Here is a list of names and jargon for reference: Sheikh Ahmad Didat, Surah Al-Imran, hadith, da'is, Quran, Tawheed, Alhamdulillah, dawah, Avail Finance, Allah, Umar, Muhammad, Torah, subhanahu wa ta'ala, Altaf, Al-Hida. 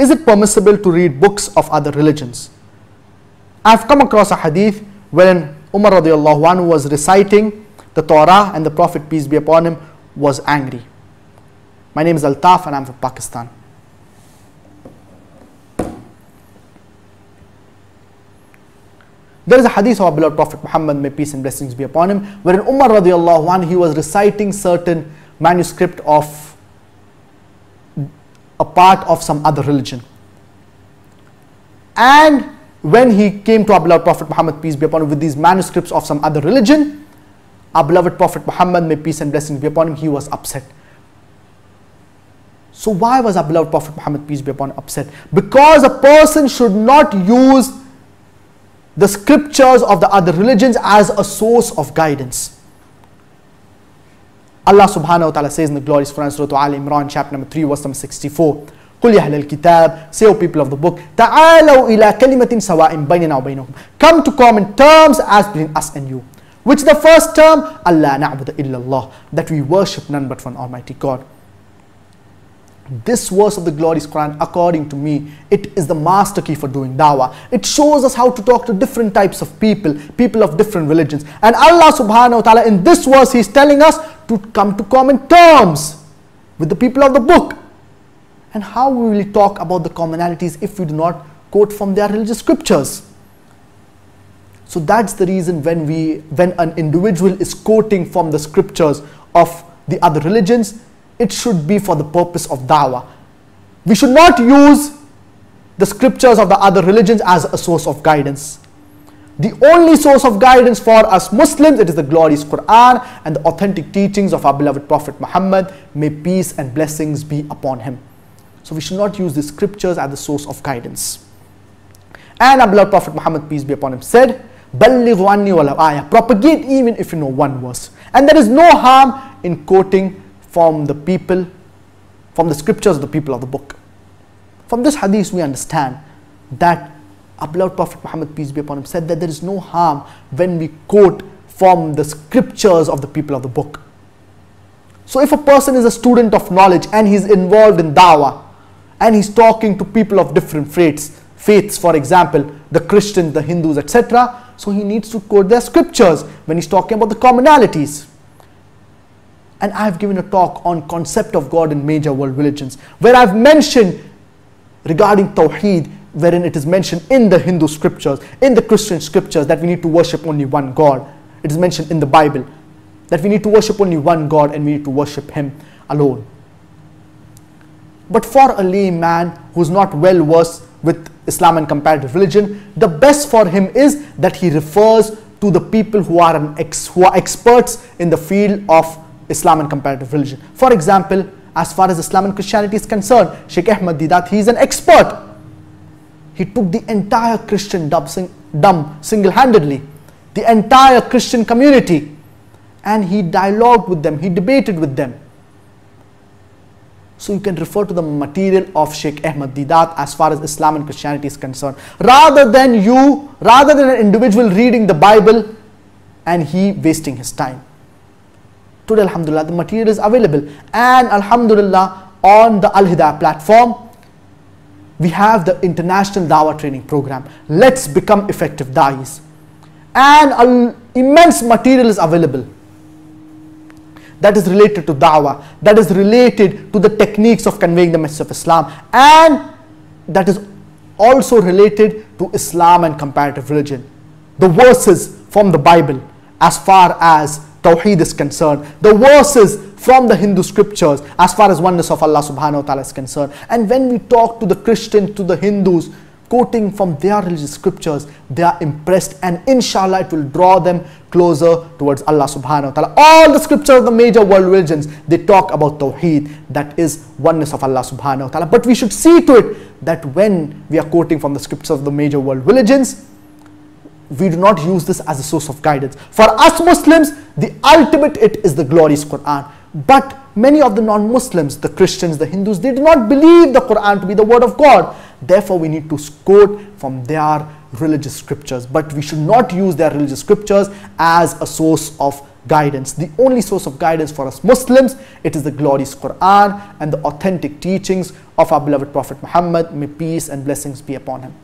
Is it permissible to read books of other religions? I've come across a hadith wherein Umar radiallahu anhu was reciting the Torah and the Prophet, peace be upon him, was angry. My name is Altaf and I'm from Pakistan. There is a hadith of our beloved Prophet Muhammad, may peace and blessings be upon him, wherein Umar radiallahu anhu, he was reciting certain manuscript of a part of some other religion. And when he came to our beloved Prophet Muhammad, peace be upon him, with these manuscripts of some other religion, our beloved Prophet Muhammad, may peace and blessings be upon him, he was upset. So why was our beloved Prophet Muhammad, peace be upon him, upset? Because a person should not use the scriptures of the other religions as a source of guidance. Allah subhanahu wa ta'ala says in the glorious Quran, Surah Al-Imran, chapter number 3, verse number 64, قُلْ يَا أَهْلَ الْكِتَابِ, say O people of the book, تَعَالَوْا إِلَىٰ كَلِمَةٍ سَوَاءٍ بَيْنَنَا وَبَيْنَكُمْ, come to common terms as between us and you. Which the first term, Allah na'budu illallah, that we worship none but one Almighty God. This verse of the glorious Quran, according to me, it is the master key for doing dawah. It shows us how to talk to different types of people, people of different religions. And Allah subhanahu wa ta'ala, in this verse, He's telling us to come to common terms with the people of the book. And how will we talk about the commonalities if we do not quote from their religious scriptures? So that's the reason when an individual is quoting from the scriptures of the other religions, it should be for the purpose of dawah. We should not use the scriptures of the other religions as a source of guidance. The only source of guidance for us Muslims, it is the glorious Quran and the authentic teachings of our beloved Prophet Muhammad, may peace and blessings be upon him. So we should not use the scriptures as the source of guidance. And our beloved Prophet Muhammad, peace be upon him, said, "Ballighu anni walau ayah," propagate even if you know one verse. And there is no harm in quoting from the scriptures of the people of the book. From this hadith we understand that our beloved Prophet Muhammad, peace be upon him, said that there is no harm when we quote from the scriptures of the people of the book. So if a person is a student of knowledge and he's involved in dawah and he's talking to people of different faiths, for example, the Christians, the Hindus, etc., so he needs to quote their scriptures when he's talking about the commonalities. And I've given a talk on concept of God in major world religions, where I've mentioned regarding Tawheed, wherein it is mentioned in the Hindu scriptures, in the Christian scriptures, that we need to worship only one God. It is mentioned in the Bible that we need to worship only one God and we need to worship Him alone. But for a layman who's not well versed with Islam and comparative religion, the best for him is that he refers to the people who are experts in the field of Islam and comparative religion. For example, as far as Islam and Christianity is concerned, Sheikh Ahmad Didat, he is an expert. He took the entire Christian dumb single-handedly, the entire Christian community, and he dialogued with them, he debated with them. So you can refer to the material of Sheikh Ahmad Didat as far as Islam and Christianity is concerned, rather than an individual reading the Bible and he wasting his time. Today, Alhamdulillah, the material is available, and Alhamdulillah, on the Al-Hida platform we have the international dawah training program, Let's Become Effective Da'is, and immense material is available that is related to dawah, that is related to the techniques of conveying the message of Islam, and that is also related to Islam and comparative religion, the verses from the Bible as far as Tawheed is concerned, the verses from the Hindu scriptures as far as oneness of Allah subhanahu wa ta'ala is concerned. And when we talk to the Christians, to the Hindus, quoting from their religious scriptures, they are impressed, and inshallah it will draw them closer towards Allah subhanahu wa ta'ala. All the scriptures of the major world religions, they talk about Tawheed, that is oneness of Allah subhanahu wa ta'ala. But we should see to it that when we are quoting from the scriptures of the major world religions, we do not use this as a source of guidance. For us Muslims, the ultimate it is the glorious Quran. But many of the non-Muslims, the Christians, the Hindus, they do not believe the Quran to be the word of God. Therefore, we need to quote from their religious scriptures, but we should not use their religious scriptures as a source of guidance. The only source of guidance for us Muslims, it is the glorious Quran and the authentic teachings of our beloved Prophet Muhammad. May peace and blessings be upon him.